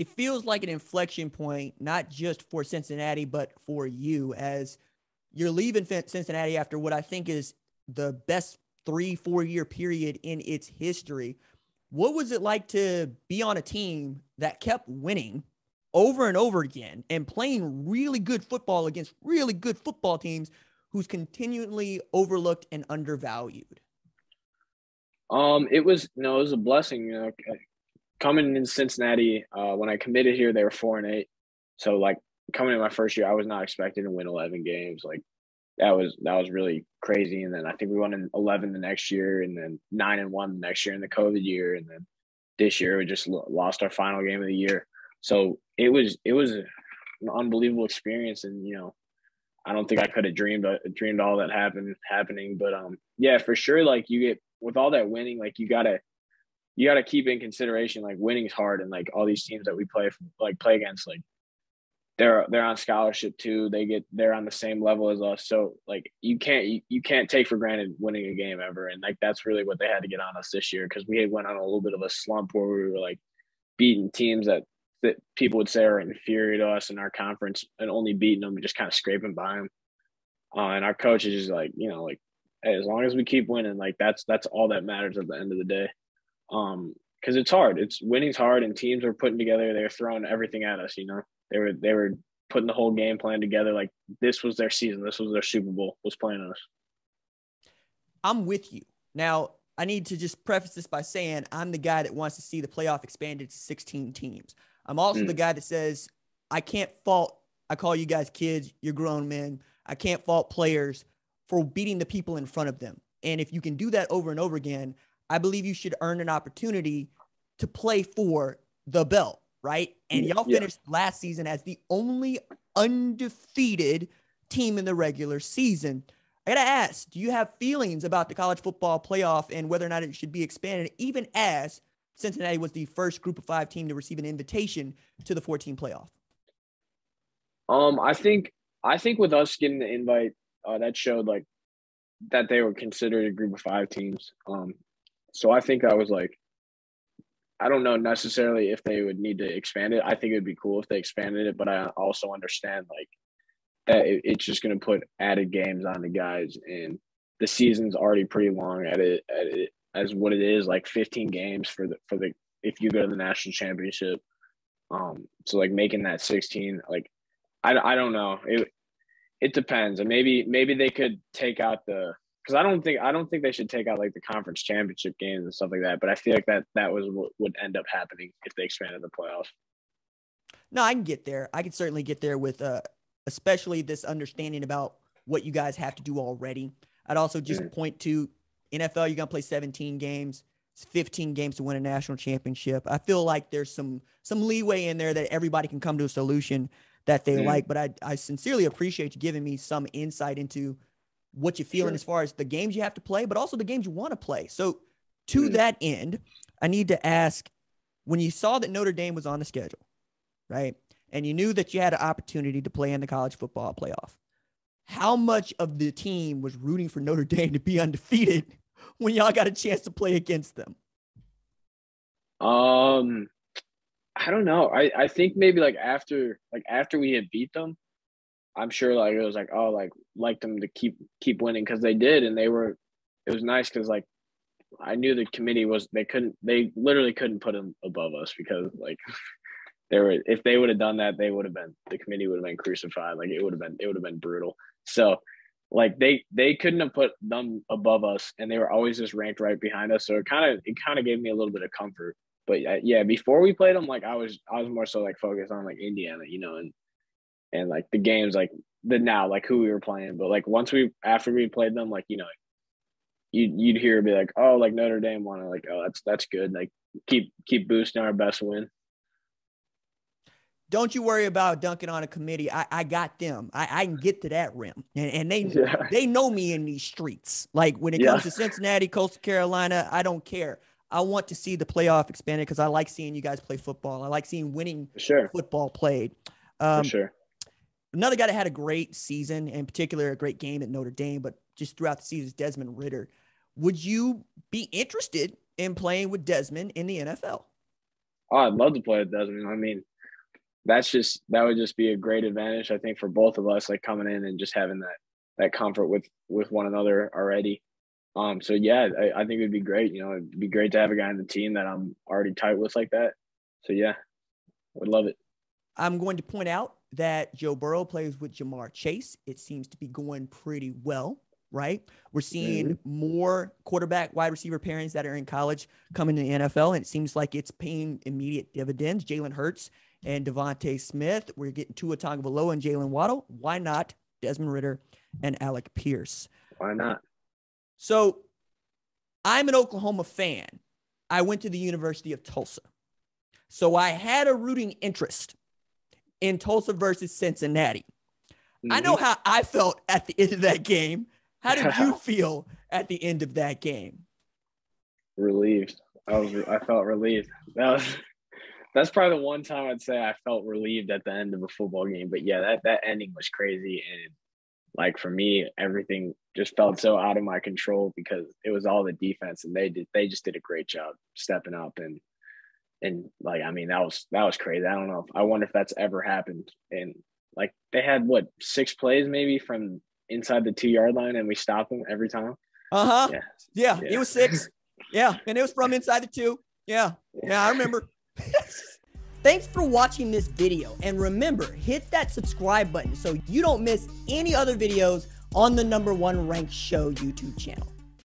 it feels like an inflection point, not just for Cincinnati, but for you, as you're leaving Cincinnati after what I think is the best 3-4 year period in its history. What was it like to be on a team that kept winning over and over again and playing really good football against really good football teams who's continually overlooked and undervalued? It was a blessing, you know, coming in Cincinnati. When I committed here, they were 4-8. So like coming in my first year, I was not expected to win 11 games. Like that was really crazy. And then I think we won 11 the next year, and then 9-1 the next year in the COVID year. And then this year we just lost our final game of the year. So it was an unbelievable experience. And, you know, I don't think I could have dreamed all that happening, but yeah, for sure. Like you get, with all that winning, like you gotta keep in consideration, like winning's hard. And like all these teams that we play against, like they're on scholarship too. They're on the same level as us. So like you can't take for granted winning a game ever. And like, that's really what they had to get on us this year. 'Cause we had went on a little bit of a slump where we were like beating teams that people would say are inferior to us in our conference, and only beating them and just kind of scraping by them. And our coach is just like, you know, like, hey, as long as we keep winning, like that's all that matters at the end of the day. 'Cause it's hard. Winning's hard, and teams are putting together, they're throwing everything at us. You know, they were putting the whole game plan together. Like this was their season. This was their Super Bowl, was playing us. I'm with you. Now, I need to just preface this by saying I'm the guy that wants to see the playoff expanded to 16 teams. I'm also the guy that says, I can't fault, I call you guys kids, you're grown men, I can't fault players for beating the people in front of them. And if you can do that over and over again, I believe you should earn an opportunity to play for the belt, right? And y'all finished last season as the only undefeated team in the regular season. I gotta ask, do you have feelings about the college football playoff and whether or not it should be expanded, even as Cincinnati was the first group of 5 team to receive an invitation to the 14 playoff? I think with us getting the invite, that showed like that they were considered a group of 5 teams. So I think I was like, I don't know necessarily if they would need to expand it. I think it'd be cool if they expanded it, but I also understand like that it's just going to put added games on the guys, and the season's already pretty long at it. As what it is, like 15 games for the if you go to the national championship, so like making that 16, like I don't know, it depends, and maybe they could take out the, because I don't think they should take out like the conference championship games and stuff like that, but I feel like that was what would end up happening if they expanded the playoffs. No, I can get there. I can certainly get there with especially this understanding about what you guys have to do already. I'd also just point to. NFL, you're going to play 17 games. It's 15 games to win a national championship. I feel like there's some leeway in there that everybody can come to a solution that they like. But I sincerely appreciate you giving me some insight into what you're feeling as far as the games you have to play, but also the games you want to play. So to that end, I need to ask, when you saw that Notre Dame was on the schedule, right, and you knew that you had an opportunity to play in the college football playoff, how much of the team was rooting for Notre Dame to be undefeated when y'all got a chance to play against them? I don't know. I think maybe after we had beat them, I'm sure like it was like, oh, like them to keep winning, because they did, and it was nice because like I knew the committee was they literally couldn't put them above us, because like if they would have done that, the committee would have been crucified. Like it would have been brutal. So like they couldn't have put them above us, and they were always just ranked right behind us. So it kind of gave me a little bit of comfort. But yeah, before we played them, like I was more so like focused on like Indiana, you know, and like the games, like the now, like who we were playing. But like after we played them, like, you know, you'd hear it be like, oh, like Notre Dame won, like, oh, that's good. Like keep boosting our best win. Don't you worry about dunking on a committee. I got them. I can get to that rim. And they know me in these streets. Like when it comes to Cincinnati, Coastal Carolina, I don't care. I want to see the playoff expanded because I like seeing you guys play football. I like seeing winning football played. Another guy that had a great season, in particular a great game at Notre Dame, but just throughout the season, is Desmond Ridder. Would you be interested in playing with Desmond in the NFL? Oh, I'd love to play with Desmond. I mean, that would just be a great advantage, I think, for both of us, like coming in and just having that comfort with one another already. So yeah, I think it'd be great. You know, it'd be great to have a guy on the team that I'm already tight with like that. So yeah, would love it. I'm going to point out that Joe Burrow plays with Ja'Marr Chase. It seems to be going pretty well, right? We're seeing more quarterback wide receiver pairings that are in college coming to the NFL, and it seems like it's paying immediate dividends. Jaylen Hurts and DeVonte Smith. We're getting Tua Tagovailoa and Jaylen Waddle. Why not Desmond Ridder and Alec Pierce? Why not? So I'm an Oklahoma fan. I went to the University of Tulsa. So I had a rooting interest in Tulsa versus Cincinnati. Mm-hmm. I know how I felt at the end of that game. How did you feel at the end of that game? Relieved. I felt relieved. That's probably the one time I'd say I felt relieved at the end of a football game. But yeah, that ending was crazy. And like for me, everything just felt so out of my control because it was all the defense, and they just did a great job stepping up and like, I mean, that was crazy. I don't know. I wonder if that's ever happened. And like they had 6 plays maybe from inside the 2-yard line, and we stopped them every time. Uh-huh. Yeah. It was 6. Yeah. And it was from inside the 2. Yeah. I remember. Thanks for watching this video. And remember, hit that subscribe button so you don't miss any other videos on the #1 Ranked Show YouTube channel.